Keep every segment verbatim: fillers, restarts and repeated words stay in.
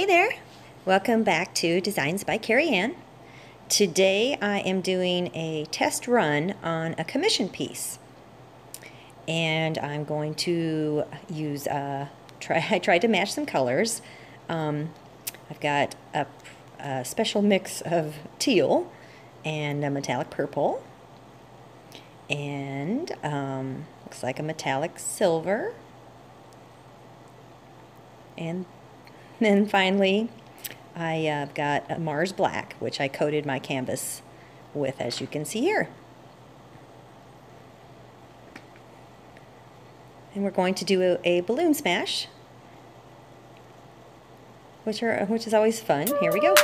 Hey there, welcome back to Designs by Cari Ann. Today I am doing a test run on a commission piece, and I'm going to use a try I tried to match some colors. um, I've got a, a special mix of teal and a metallic purple, and um, looks like a metallic silver, and then finally, I've uh, got a Mars Black, which I coated my canvas with, as you can see here. And we're going to do a, a balloon smash, which are which is always fun. Here we go.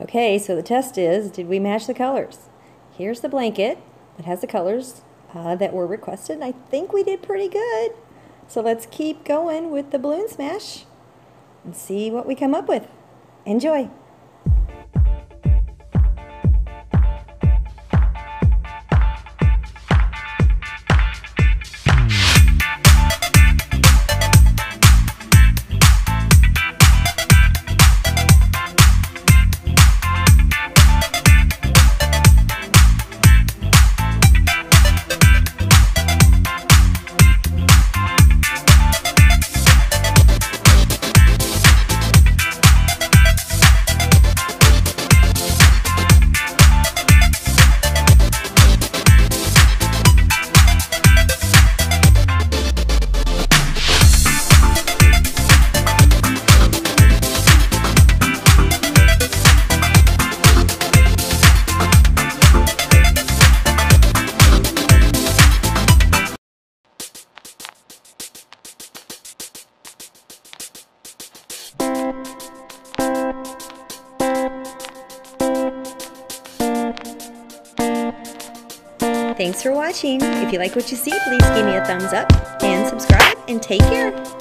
Okay, so the test is, did we match the colors? Here's the blanket. It has the colors uh, that were requested, and I think we did pretty good. So let's keep going with the balloon smash and see what we come up with. Enjoy! Thanks for watching. If you like what you see, please give me a thumbs up and subscribe, and take care.